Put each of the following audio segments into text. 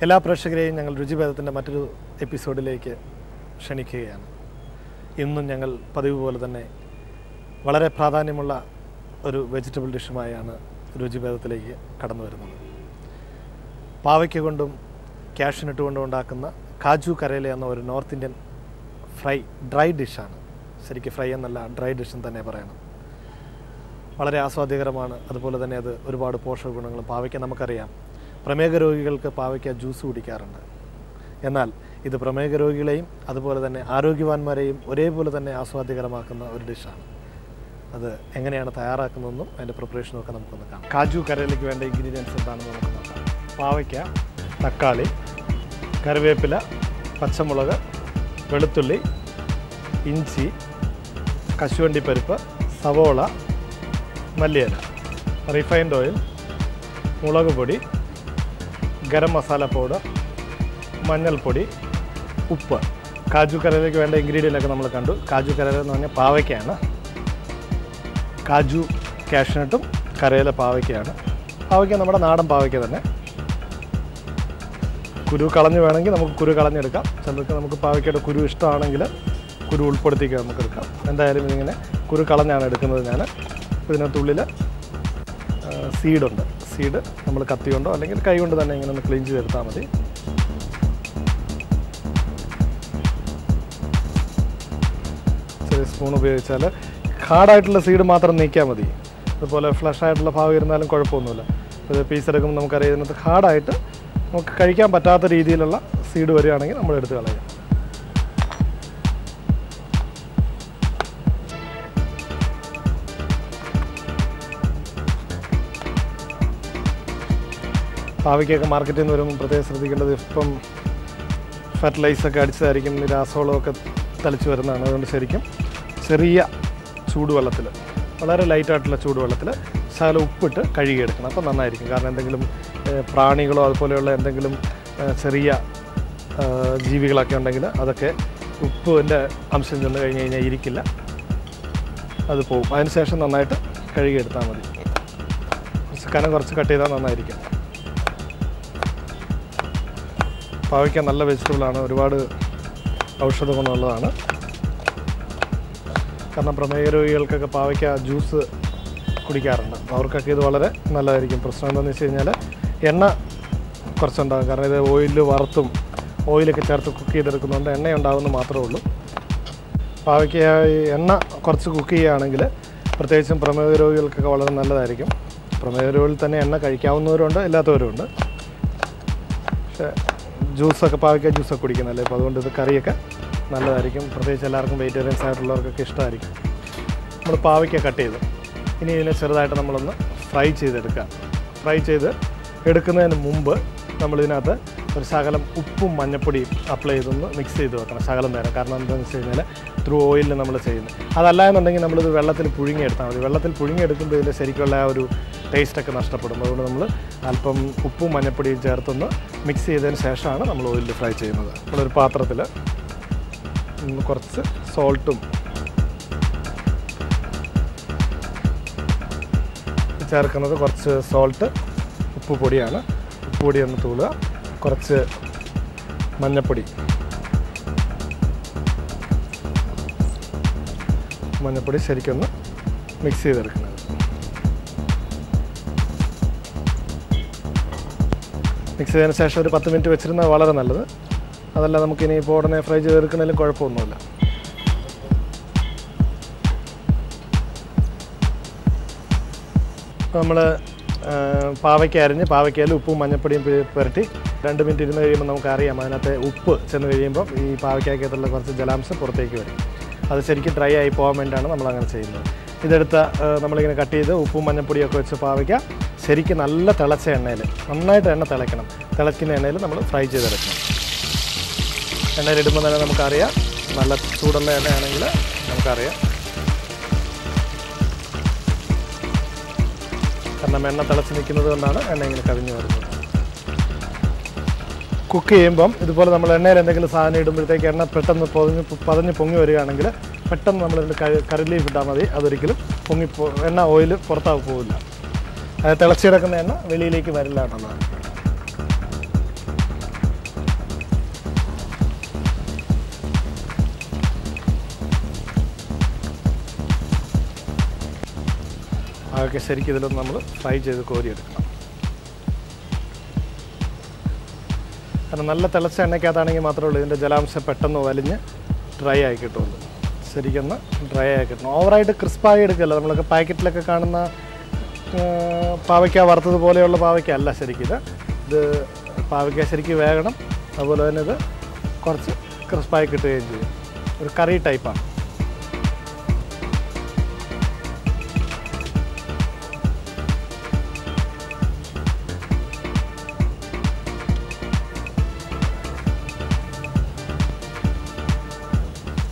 Hello, Prashagre and Rujibat and the Matu episode Lake Shanikayan. Inun Yangal Padivoladane Valare Pradhanimula or vegetable dish Mayana Rujibat Lake Katamur Pavakagundum Cash in a two and Dakana Kaju Karelian or North Indian fry dry dish on Seriki fry and the dry dish in the Neverana Valare Aswa de Gramana, Adpola than the Urbada Porsche Gunangal Pavikanamakaria. Pramega Rogigalka Pavaka juice would caranda. Yanal, either Pramega Rogilaim, Adapola than Arugivan Marim, Urebola than Aswa de Gramakana or Dishan. Other Engana Tayarakanum and a preparation of Kanamkanaka. Kaju Karelic and the ingredients of Danaka Pavaka, Takali, Karvepilla, Patsamulaga, Velatuli, Inchi, Kashuandi Peripa, Savola, Malera, refined oil, Mulaga body. Garam masala powder, manjal podi, uppa. Kaju karela ke venda ingredient ekka nammal kandu. Kaju karela enna paavakkayana. Kaju cashew nuttum karela paavakkayana. Paavakka nammada naadan paavakka thanne. Kuru kalanju venengil namukku kuru kalanju edukkam. Chalukku namukku paavakkayude kuru ishtamaanengil kuru ulpaduthikke namukku edukkam. Endayalum ingane kuru kalanjana edukkunnathu njan. Idinathullile seed undu. Seed, നമ്മൾ കത്തി കൊണ്ടോ അല്ലെങ്കിൽ കൈ കൊണ്ട് തന്നെ ഇങ്ങനെ ഒന്ന് clean ചെയ്ത് എടുത്താൽ മതി. ചെറിയ സ്പൂൺ ഉപയോഗിച്ചാൽ ഹാർഡായിട്ടുള്ള സീഡ് മാത്രം നീക്കിയാൽ മതി. അതുപോലെ ഫ്ലഷ് ആയിട്ടുള്ള ഭാഗം ഇരുന്നാലും കുഴപ്പമൊന്നുമില്ല. ഇത് പീസ് എടുക്കുമ്പോൾ നമുക്കറിയാം ഇതിനകത്ത് ഹാർഡായിട്ട് നമുക്ക് കഴിക്കാൻ പറ്റാത്ത രീതിയിലുള്ള സീഡ് വരികയാണെങ്കിൽ നമ്മൾ എടുത്ത് കളയാം. Pavika market in the room, protest the pump fertilizer, Saricum, the Asolo, Talichurana, and Sericum, Seria, Sudualatilla, Valara light at La Sudualatilla, Salu put Kadigate, Napanaric, Garden, the Gilum, Pranigal, Polo, and the Gilum, Seria, Givila, and the other care, Upu and the Amson and the Irikilla, other Pope, and session on night, Kadigate Tamari. It's a kind of Sacatana on Irika. Pavika and all vegetable are rewarded outside the Gonolana. Canabramero, Pavika juice, Kudikarana, Orcaki, the Valere, Nalaric, Person on the Senella, Yena, Corsanda, Garneda, Oil, Vartum, Oil, Catarto cookie, the Kunanda, and down the Matrolo. Pavika, Yena, Corsuki, Anangla, Protection, Pramero, Cacola, and Nalaric, Pramero, Tanana, Caricano, Ronda, Elato Ronda. Juice ഒക്കെ പാവയ്ക്ക juice ഒക്കെ കുടിക്കുന്നല്ലേ അപ്പോൾ അതുകൊണ്ട് ഇത് കറിയൊക്കെ നല്ലതായിരിക്കും പ്രത്യേകിച്ച് എല്ലാവർക്കും വെജിറ്റേറിയൻസ് ആയിട്ടുള്ളവർക്കൊക്കെ ഇഷ്ടമായിരിക്കും നമ്മൾ പാവയ്ക്ക കട്ട് ചെയ്തു ഇനി ഇതിനെ ചെറുതായിട്ട് നമ്മളൊന്ന് ഫ്രൈ ചെയ്തെടുക്കാം ഫ്രൈ ചെയ്ത് എടുക്കുന്നതിന് മുമ്പ് നമ്മൾ ഇതിനകത്ത് ഒരു ശകലം ഉപ്പും മഞ്ഞപ്പൊടിയും അപ്ലൈ ചെയ്തൊന്ന് മിക്സ് ചെയ്ത് വെക്കണം ശകലം നേരം കാരണം എന്താണെന്ന് വെച്ച് കഴിഞ്ഞാൽ ത്രൂ ഓയിലിൽ നമ്മൾ ചെയ്യുന്നത് അതല്ല എന്നുണ്ടെങ്കിൽ നമ്മളിത് വെള്ളത്തിൽ പുഴുങ്ങിയെടുത്താൽ മതി വെള്ളത്തിൽ പുഴുങ്ങിയെടുക്കുമ്പോൾ ഇതിൻ്റെ ശരിക്കുള്ള ആ ഒരു taste ഒക്കെ നഷ്ടപ്പെടും അതുകൊണ്ട് നമ്മൾ അല്പം ഉപ്പും മഞ്ഞപ്പൊടിയും ചേർത്തൊന്ന് മിക്സ് ചെയ്തതിന് ശേഷമാണ് നമ്മൾ ഓയിലിൽ ഫ്രൈ ചെയ്യുന്നത് നമ്മളൊരു പാത്രത്തിൽ കുറച്ച് സോൾട്ടും ചേർക്കുന്നത് കുറച്ച് സോൾട്ട് ഉപ്പുപൊടിയാണ് ഉപ്പുപൊടി ഒന്ന് തൂളുക കുറച്ച് മഞ്ഞപ്പൊടി മഞ്ഞപ്പൊടി ശരിക്കൊന്ന് മിക്സ് ചെയ്തെടുക്കണം Mix it in a session with a minute to Valar and Alada. Alamukini, Port and a fragile canal corponola. Pamela Pavacarini, Pavacal, Upu, Manapudi, Perti, Random Interior Manocari, Amanate, Upu, Senarium, Pavaca, Jalams, Portecure. Other Seriki, Dry, I Pom and Amalangan Sail. Either the Namalagan Kati, Upu, Manapudia, Pavaca. ശരിക്കും നല്ല തിളച്ച എണ്ണയിൽ നന്നായിട്ട് എണ്ണ തിളക്കണം തിളക്കുന്ന എണ്ണയിൽ നമ്മൾ fry ചെയ്തെടുക്കണം എണ്ണയിൽ ഇടുമ്പോൾ തന്നെ നമുക്കറിയാം നല്ല ചൂടുള്ള എണ്ണയാണെങ്കിൽ നമുക്കറിയാം കാരണം എണ്ണ തിളച്ച് നിൽക്കുന്നത് കൊണ്ടാണ് എണ്ണ ഇങ്ങനെ കവിഞ്ഞു വരുന്നത് കുക്ക് ചെയ്യുമ്പം ഇതുപോലെ നമ്മൾ എണ്ണയിൽ എന്തെങ്കിലും സാധനം ഇടുമ്പോഴത്തേക്ക് എണ്ണ പെട്ടെന്ന് പതഞ്ഞ് പൊങ്ങി വരികയാണെങ്കിൽ പെട്ടെന്ന് നമ്മളിതിൻ്റെ കറിയിലേക്ക് ഇട്ടാൽ മതി അതൊരിക്കലും പൊങ്ങി എണ്ണ ഓയിൽ പുറത്താക്കി പോവില്ല I will tell you that I will tell you that I will tell you that ആകെ ശരിക്കും ഇതിലൊന്ന് നമ്മൾ ഫ്രൈ ചെയ്ത് കോരിയെടുക്കണം. കാരണം നല്ല തിളച്ച എണ്ണയ്ക്കകത്താണെങ്കിൽ മാത്രമേ ഉള്ളൂ ഇതിൻ്റെ ജലാംശം പെട്ടെന്ന് വലിഞ്ഞ് ഡ്രൈ ആയി കിട്ടുള്ളൂ. ശരിക്കൊന്ന് ഡ്രൈ ആയി കിട്ടണം. ഓവറായിട്ട് ക്രിസ്പായി എടുക്കല്ല. നമ്മളൊക്കെ പാക്കറ്റിലൊക്കെ കാണുന്ന പാവയ്ക്ക വറുത്തതുപോലെയുള്ള പാവയ്ക്ക അല്ല ശരിക്കും ഇത്. പാവയ്ക്ക ശരിക്കും വേകണം, അതുപോലെ തന്നെ ഇത് കുറച്ച് ക്രിസ്പായി കിട്ടുകയും ചെയ്യും. ഒരു കറി ടൈപ്പാണ്.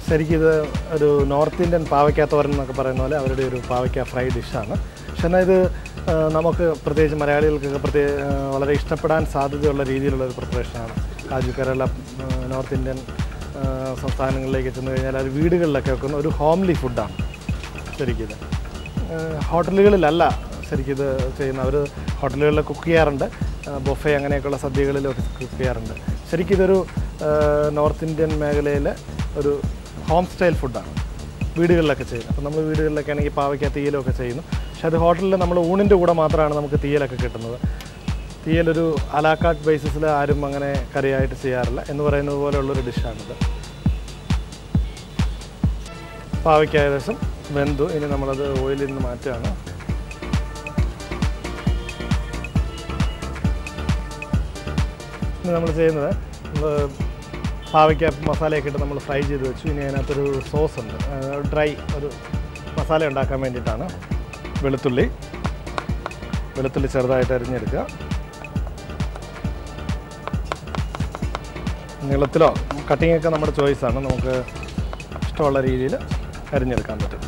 ശരിക്കും ഇത് ഒരു നോർത്ത് ഇന്ത്യൻ പാവയ്ക്ക തോരൻ എന്നൊക്കെ പറയുന്ന പോലെ അവരുടെ ഒരു പാവയ്ക്ക ഫ്രൈ ഡിഷാണ്. പക്ഷെ എന്നാൽ ഇത് നമുക്ക് പ്രത്യേകിച്ച് മലയാളികൾക്കൊക്കെ വളരെ ഇഷ്ടപ്പെടാൻ സാധ്യതയുള്ള രീതിയിലുള്ള ഒരു പ്രിപ്പറേഷനാണ്. കാജു കേരള നോർത്ത് ഇന്ത്യൻ സംസ്ഥാനങ്ങളിലേക്ക് എത്തുന്നു കഴിഞ്ഞാൽ അത് വീടുകളിലൊക്കെ വെക്കുന്ന ഒരു ഹോംലി ഫുഡാണ്. ശരിക്കും ഇത് ഹോട്ടലുകളിലല്ല ശരിക്കും ഇത് ചെയ്യുന്ന, അവർ ഹോട്ടലുകളിൽ കുക്ക് ചെയ്യാറുണ്ട്, ബൊഫെ അങ്ങനെയൊക്കെയുള്ള സദ്യകളിലൊക്കെ കുക്ക് ചെയ്യാറുണ്ട്. ശരിക്കും ഇതൊരു നോർത്ത് ഇന്ത്യൻ മേഖലയിലെ ഒരു ഹോം സ്റ്റൈൽ ഫുഡാണ്, വീടുകളിലൊക്കെ ചെയ്യുന്നത്. അപ്പോൾ നമ്മൾ വീടുകളിലൊക്കെ ആണെങ്കിൽ പാവയ്ക്ക തീയലൊക്കെ ചെയ്യുന്നു. പക്ഷേ അത് ഹോട്ടലിൽ നമ്മൾ ഊണിൻ്റെ കൂടെ മാത്രമാണ് നമുക്ക് തീയലൊക്കെ കിട്ടുന്നത്. തീയലൊരു അലാക്കാട്ട് ബേസിസിൽ ആരും അങ്ങനെ കറിയായിട്ട് ചെയ്യാറില്ല എന്ന് പറയുന്നത് പോലെയുള്ളൊരു ഡിഷാണിത്. പാവയ്ക്ക ഏകദേശം വെന്തു, ഇനി നമ്മളത് ഓയിലിൽ നിന്ന് മാറ്റുകയാണ്. നമ്മൾ ചെയ്യുന്നത് പാവയ്ക്ക മസാലയൊക്കെ ഇട്ട് നമ്മൾ ഫ്രൈ ചെയ്ത് വെച്ചു. ഇനി അതിനകത്തൊരു സോസ് ഉണ്ട്, ഡ്രൈ ഒരു മസാല ഉണ്ടാക്കാൻ വേണ്ടിയിട്ടാണ്. വെളുത്തുള്ളി ചെറുതായിട്ട് അരിഞ്ഞെടുക്കുക. നീളത്തിലോ കട്ടിങ്ങൊക്കെ നമ്മുടെ ചോയ്സാണ്, നമുക്ക് ഇഷ്ടമുള്ള രീതിയിൽ അരിഞ്ഞെടുക്കാൻ പറ്റും.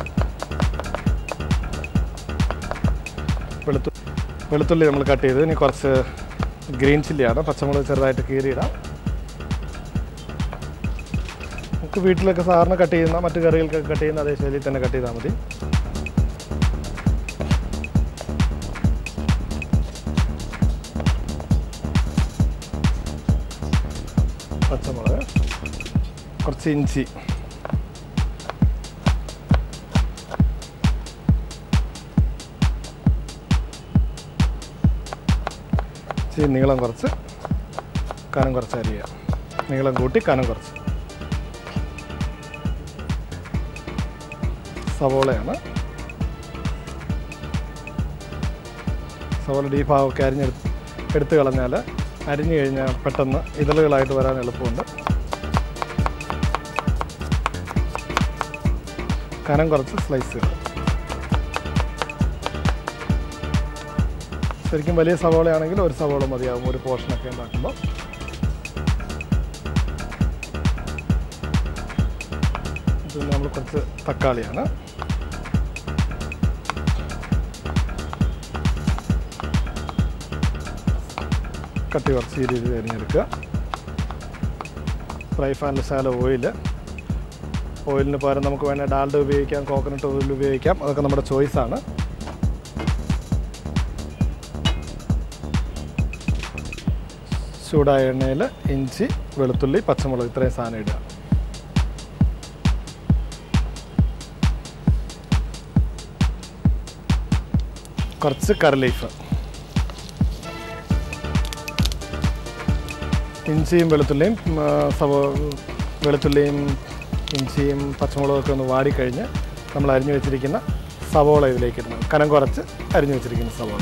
വെളുത്തുള്ളി നമ്മൾ കട്ട് ചെയ്തു. ഇനി കുറച്ച് ഗ്രീൻ ചില്ലിയാണ്, പച്ചമുളക് ചെറുതായിട്ട് കീറിയിടാം. നമുക്ക് വീട്ടിലൊക്കെ സാധാരണ കട്ട് ചെയ്യുന്ന മറ്റു കറികൾക്കൊക്കെ കട്ട് ചെയ്യുന്ന അതേ ശൈലിയിൽ തന്നെ കട്ട് ചെയ്താൽ മതി. പച്ചമുളക്, കുറച്ച് ഇഞ്ചി, നീളം കുറച്ച് കനം കുറച്ച് അരിയുക. നീളം കൂട്ടി കനം കുറച്ച്. സവോള ഡീഭാഗമൊക്കെ എടുത്ത് കളഞ്ഞാൽ അരിഞ്ഞു കഴിഞ്ഞാൽ പെട്ടെന്ന് ഇതളുകളായിട്ട് വരാൻ എളുപ്പമുണ്ട്. കനം കുറച്ച് സ്ലൈസുകൾ. ശരിക്കും വലിയ സവോളയാണെങ്കിൽ ഒരു സവോള മതിയാകും ഒരു പോർഷനൊക്കെ ഉണ്ടാക്കുമ്പോൾ. പിന്നെ നമ്മൾ കുറച്ച് തക്കാളിയാണ്. കട്ടി കുറച്ച് രീതിയിൽ തിരഞ്ഞെടുക്കുക. ഫ്രൈ പാനിൽ ശാല ഓയിലിന് പകരം നമുക്ക് വേണേൽ ഡാൽഡ ഉപയോഗിക്കാം, കോക്കനട്ട് ഓയിൽ ഉപയോഗിക്കാം, അതൊക്കെ നമ്മുടെ ചോയ്സാണ്. ചൂടായ എണ്ണയിൽ ഇഞ്ചി, വെളുത്തുള്ളി, പച്ചമുളക് ഇത്രയും സാധനം ഇടുക. കുറച്ച് കറിലീഫ്. വെളുത്തുള്ളിയും ഇഞ്ചിയും പച്ചമുളകൊക്കെ ഒന്ന് വാടിക്കഴിഞ്ഞ് നമ്മൾ അരിഞ്ഞു വെച്ചിരിക്കുന്ന സവോള ഇതിലേക്ക് ഇടണം. കനം കുറച്ച് അരിഞ്ഞു വെച്ചിരിക്കുന്ന സവോള.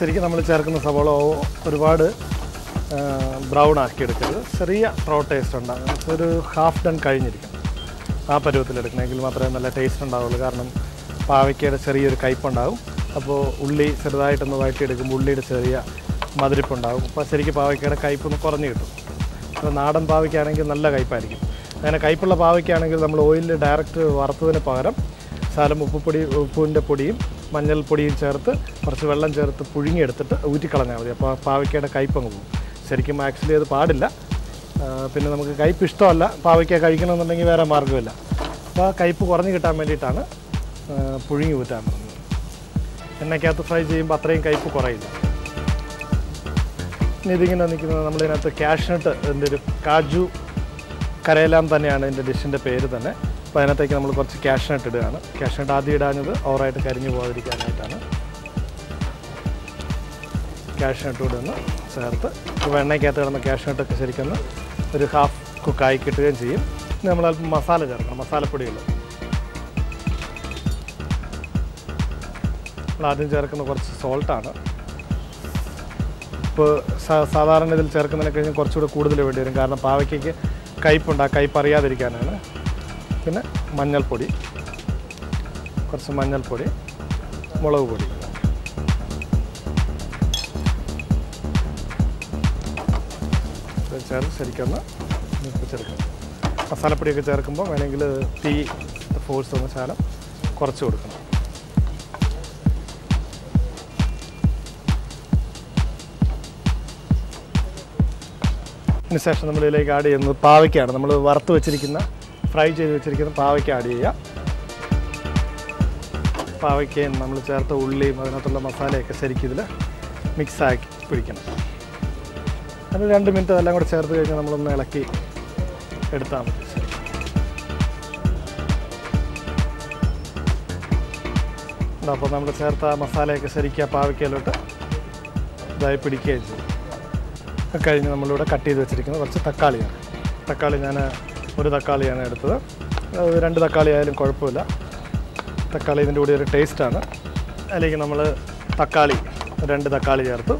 ശരിക്കും നമ്മൾ ചേർക്കുന്ന സവോള ഒരുപാട് ബ്രൗൺ ആക്കിയെടുക്കരുത്, ചെറിയ ബ്രൗ ടേസ്റ്റ് ഉണ്ടാകും. ഒരു ഹാഫ് ഡൺ കഴിഞ്ഞിരിക്കണം ആ പരുവത്തിലെടുക്കണമെങ്കിൽ മാത്രമേ നല്ല ടേസ്റ്റ് ഉണ്ടാവുള്ളൂ. കാരണം പാവയ്ക്കയുടെ ചെറിയൊരു കയ്പ്പുണ്ടാകും, അപ്പോൾ ഉള്ളി ചെറുതായിട്ടൊന്ന് വഴറ്റിയെടുക്കുമ്പോൾ ഉള്ളിയുടെ ചെറിയ മധുരിപ്പുണ്ടാകും. അപ്പോൾ ശരിക്കും പാവയ്ക്കയുടെ കയ്പ്പൊന്ന് കുറഞ്ഞ് കിട്ടും. അപ്പോൾ നാടൻ പാവയ്ക്കാണെങ്കിൽ നല്ല കയ്പ്പായിരിക്കും. അങ്ങനെ കയ്പ്പുള്ള പാവയ്ക്കാണെങ്കിൽ നമ്മൾ ഓയിലിൽ ഡയറക്റ്റ് വറുത്തതിന് പകരം ശകലം ഉപ്പിൻ്റെ പൊടിയും മഞ്ഞൾപ്പൊടിയും ചേർത്ത് കുറച്ച് വെള്ളം ചേർത്ത് പുഴുങ്ങിയെടുത്തിട്ട് ഊറ്റിക്കളഞ്ഞാൽ മതി. അപ്പോൾ പാവയ്ക്കയുടെ കയ്പ്പങ്ങ് പോകും. ശരിക്കും ആക്ച്വലി അത് പാടില്ല. പിന്നെ നമുക്ക് കയ്പ്പ് ഇഷ്ടമല്ല, പാവയ്ക്ക കഴിക്കണമെന്നുണ്ടെങ്കിൽ വേറെ മാർഗ്ഗമില്ല. അപ്പോൾ ആ കയ്പ്പ് കുറഞ്ഞ് കിട്ടാൻ വേണ്ടിയിട്ടാണ് പുഴുങ്ങി ഊറ്റാൻ പറഞ്ഞത്. എന്നൊക്കെയകത്ത് ഫ്രൈ ചെയ്യുമ്പോൾ അത്രയും കയ്പ്പ് കുറയില്ല. ഇനി ഇതിങ്ങനെ നിൽക്കുന്നത് നമ്മളിതിനകത്ത് കാഷ്നട്ട് ഇതിൻ്റെ ഒരു കാജു കരേലാം തന്നെയാണ് ഇതിൻ്റെ ഡിഷിൻ്റെ പേര് തന്നെ. അപ്പോൾ അതിനകത്തേക്ക് നമ്മൾ കുറച്ച് കാഷ്നട്ട് ഇടുകയാണ്. കാഷ്നട്ട് ആദ്യം ഇടാഞ്ഞത് ഓവറായിട്ട് കരിഞ്ഞു പോകാതിരിക്കാനായിട്ടാണ്. കാഷ്നട്ട് ഇടുന്നു ചേർത്ത് വെണ്ണയ്ക്കകത്ത് കിടന്ന കാഷ്നട്ടൊക്കെ ശരിക്കും ഒരു ഹാഫ് കുക്കായി കിട്ടുകയും ചെയ്യും. നമ്മൾ അല്പം മസാല ചേർക്കണം, മസാലപ്പൊടികൾ. ആദ്യം ചേർക്കുന്ന കുറച്ച് സോൾട്ടാണ്. ഇപ്പോൾ സാധാരണ ഇതിൽ ചേർക്കുന്നതിനെ കഴിഞ്ഞാൽ കുറച്ചുകൂടി കൂടുതൽ വേണ്ടി വരും, കാരണം പാവയ്ക്കയ്ക്ക് കയ്പ്പുണ്ട്, ആ കയ്പ്പ് അറിയാതിരിക്കാനാണ്. പിന്നെ മഞ്ഞൾപ്പൊടി, കുറച്ച് മഞ്ഞൾപ്പൊടി, മുളക് പൊടി, ചേർത്ത് ശരിക്കൊന്ന് ചേർക്കണം. മസാലപ്പൊടിയൊക്കെ ചേർക്കുമ്പോൾ വേണമെങ്കിൽ തീ ഫോഴ്സ് ഒന്ന് ശാലം കുറച്ച് കൊടുക്കണം. അതിനുശേഷം നമ്മളിതിലേക്ക് ആഡ് ചെയ്യുന്നത് പാവയ്ക്കാണ്. നമ്മൾ വറുത്ത് വെച്ചിരിക്കുന്ന ഫ്രൈ ചെയ്ത് വെച്ചിരിക്കുന്ന പാവയ്ക്ക് ആഡ് ചെയ്യുക. പാവയ്ക്കയും നമ്മൾ ചേർത്ത ഉള്ളിയും അതിനകത്തുള്ള മസാലയൊക്കെ ശരിക്കും ഇതിൽ മിക്സാക്കി പിടിക്കണം. അത് 2 മിനിറ്റ് എല്ലാം കൂടെ ചേർത്ത് കഴിഞ്ഞാൽ നമ്മളൊന്ന് ഇളക്കി എടുത്താൽ മതി. അപ്പോൾ നമ്മൾ ചേർത്ത മസാലയൊക്കെ ശരിക്കും ആ പാവയ്ക്കയിലോട്ട് ഇതായി പിടിക്കുകയും ചെയ്യും. അത് കഴിഞ്ഞ് നമ്മളിവിടെ കട്ട് ചെയ്ത് വെച്ചിരിക്കുന്നത് കുറച്ച് തക്കാളിയാണ്. തക്കാളി ഞാൻ ഒരു തക്കാളിയാണ് എടുത്തത്. 2 തക്കാളി ആയാലും കുഴപ്പമില്ല. തക്കാളി ഇതിൻ്റെ കൂടി ഒരു ടേസ്റ്റാണ്. അതിലേക്ക് നമ്മൾ തക്കാളി 2 തക്കാളി ചേർത്തു.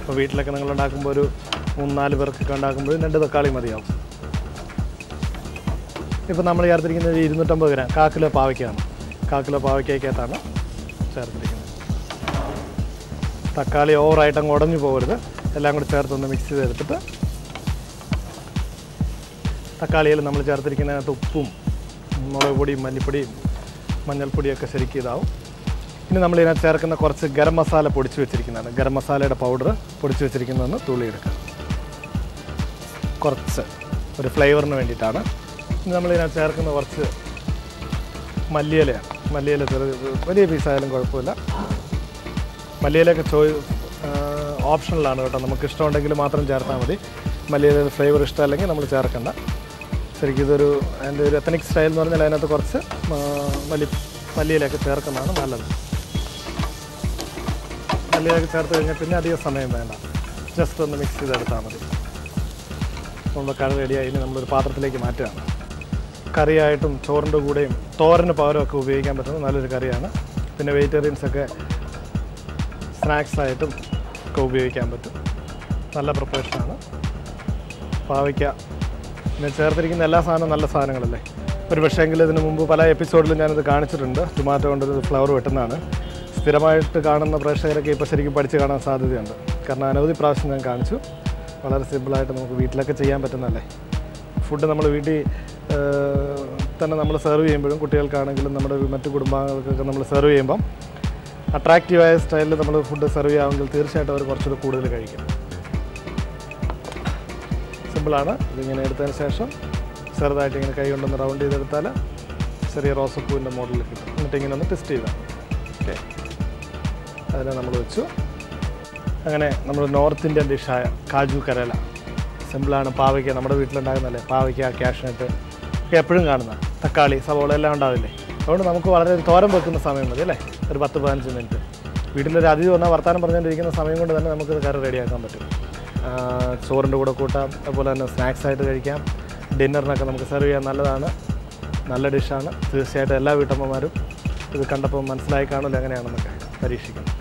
അപ്പോൾ വീട്ടിലൊക്കെ നിങ്ങളുണ്ടാക്കുമ്പോൾ ഒരു 3-4 പേർക്കൊക്കെ ഉണ്ടാക്കുമ്പോൾ 2 തക്കാളി മതിയാവും. ഇപ്പോൾ നമ്മൾ ചേർത്തിരിക്കുന്നത് 250 ഗ്രാം കാക്കിലോ പാവയ്ക്കാണ്. കാക്കിലോ പാവയ്ക്കകത്താണ് ചേർത്തിരിക്കുന്നത്. തക്കാളി ഓവറായിട്ട് അങ്ങ് ഉടഞ്ഞു പോകരുത്. എല്ലാം കൂടി ചേർത്തൊന്ന് മിക്സ് ചെയ്തെടുത്തിട്ട് തക്കാളിയിൽ നമ്മൾ ചേർത്തിരിക്കുന്നതിനകത്ത് ഉപ്പും മുളക് പൊടിയും മല്ലിപ്പൊടിയും മഞ്ഞൾപ്പൊടിയൊക്കെ ശരിക്കും ഇതാവും. ഇനി നമ്മളിതിനകത്ത് ചേർക്കുന്ന കുറച്ച് ഗരം മസാല പൊടിച്ച് വെച്ചിരിക്കുന്നതാണ്. ഗരം മസാലയുടെ പൗഡർ പൊടിച്ച് വെച്ചിരിക്കുന്നതെന്ന് തുള്ളിയെടുക്കുക, കുറച്ച് ഒരു ഫ്ലേവറിന് വേണ്ടിയിട്ടാണ്. ഇനി നമ്മളിതിനകത്ത് ചേർക്കുന്ന കുറച്ച് മല്ലിയിലയാണ്. മല്ലിയില വലിയ പീസായാലും കുഴപ്പമില്ല. മല്ലിയിലൊക്കെ ഓപ്ഷണലാണ് കേട്ടോ. നമുക്ക് ഇഷ്ടമുണ്ടെങ്കിൽ മാത്രം ചേർത്താൽ മതി. മല്ലിയിലയുടെ ഫ്ലേവർ ഇഷ്ടമല്ലെങ്കിൽ നമ്മൾ ചേർക്കണ്ട. ശരിക്കും ഇതൊരു അതിൻ്റെ ഒരു എത്തനിക് സ്റ്റൈൽ എന്ന് പറഞ്ഞാൽ അതിനകത്ത് കുറച്ച് മല്ലിയിലൊക്കെ ചേർക്കുന്നതാണ് നല്ലത്. മല്ലിയിലൊക്കെ ചേർത്ത് കഴിഞ്ഞാൽ പിന്നെ അധികം സമയം വേണ്ട, ജസ്റ്റ് ഒന്ന് മിക്സ് ചെയ്തെടുത്താൽ മതി. നമ്മൾ കറി റെഡിയായി. നമ്മളൊരു പാത്രത്തിലേക്ക് മാറ്റുകയാണ്. കറിയായിട്ടും ചോറിൻ്റെ കൂടെയും തോരന് പകരമൊക്കെ ഉപയോഗിക്കാൻ പറ്റുന്ന നല്ലൊരു കറിയാണ്. പിന്നെ വെജിറ്റേറിയൻസൊക്കെ സ്നാക്സായിട്ടും ഒക്കെ ഉപയോഗിക്കാൻ പറ്റും. നല്ല പ്രിപ്പറേഷനാണ്. പാവയ്ക്ക പിന്നെ ചേർത്തിരിക്കുന്ന എല്ലാ സാധനവും നല്ല സാധനങ്ങളല്ലേ. ഒരു പക്ഷേ എങ്കിൽ ഇതിന് മുമ്പ് പല എപ്പിസോഡിലും ഞാനിത് കാണിച്ചിട്ടുണ്ട്. ടൊമാറ്റോ കൊണ്ടൊരു ഫ്ലവർ വെട്ടുന്നതാണ്. സ്ഥിരമായിട്ട് കാണുന്ന പ്രേക്ഷകരൊക്കെ ഇപ്പോൾ ശരിക്കും പഠിച്ച് കാണാൻ സാധ്യതയുണ്ട്, കാരണം അനവധി പ്രാവശ്യം ഞാൻ കാണിച്ചു. വളരെ സിമ്പിളായിട്ട് നമുക്ക് വീട്ടിലൊക്കെ ചെയ്യാൻ പറ്റുന്നതല്ലേ. ഫുഡ് നമ്മൾ വീട്ടിൽ തന്നെ നമ്മൾ സെർവ് ചെയ്യുമ്പോഴും കുട്ടികൾക്കാണെങ്കിലും നമ്മുടെ മറ്റു കുടുംബാംഗങ്ങൾക്കൊക്കെ നമ്മൾ സെർവ് ചെയ്യുമ്പം അട്രാക്റ്റീവായ സ്റ്റൈലിൽ നമ്മൾ ഫുഡ് സെർവ് ചെയ്യാമെങ്കിൽ തീർച്ചയായിട്ടും അവർ കുറച്ചുകൂടി കൂടുതൽ കഴിക്കും. സിമ്പിളാണ്. ഇതിങ്ങനെ എടുത്തതിന് ശേഷം ചെറുതായിട്ട് ഇങ്ങനെ കൈ കൊണ്ടൊന്ന് റൗണ്ട് ചെയ്തെടുത്താൽ ചെറിയ റോസപ്പൂവിൻ്റെ മോഡലിൽ കിട്ടും. എന്നിട്ട് ഇങ്ങനെ ഒന്ന് ടെസ്റ്റ് ചെയ്താൽ ഓക്കെ. അതിനെ നമ്മൾ വെച്ചു. അങ്ങനെ നമ്മൾ നോർത്ത് ഇന്ത്യൻ ഡിഷായ കാജു കരേല. സിമ്പിളാണ്. പാവയ്ക്ക നമ്മുടെ വീട്ടിലുണ്ടാകുന്നതല്ലേ. പാവയ്ക്ക, കാഷ്നട്ട് ഒക്കെ എപ്പോഴും കാണുന്ന, തക്കാളി, സവോള എല്ലാം ഉണ്ടാവില്ലേ. അതുകൊണ്ട് നമുക്ക് വളരെ തോരൻ വെക്കുന്ന സമയം മതി അല്ലേ, ഒരു 10-15 മിനിറ്റ്. വീട്ടിലൊരു അതിഥി വന്നാൽ വർത്തമാനം പറഞ്ഞുകൊണ്ടിരിക്കുന്ന സമയം കൊണ്ട് തന്നെ നമുക്കൊരു കറി റെഡിയാക്കാൻ പറ്റും. ചോറിൻ്റെ കൂടെ കൂട്ടാം, അതുപോലെ തന്നെ സ്നാക്സായിട്ട് കഴിക്കാം. ഡിന്നറിനൊക്കെ നമുക്ക് സെർവ് ചെയ്യാൻ നല്ലതാണ്. നല്ല ഡിഷാണ്. തീർച്ചയായിട്ടും എല്ലാ വീട്ടമ്മമാരും ഇത് കണ്ടപ്പോൾ മനസ്സിലായി കാണില്ല എങ്ങനെയാണെന്നൊക്കെ പരീക്ഷിക്കണം.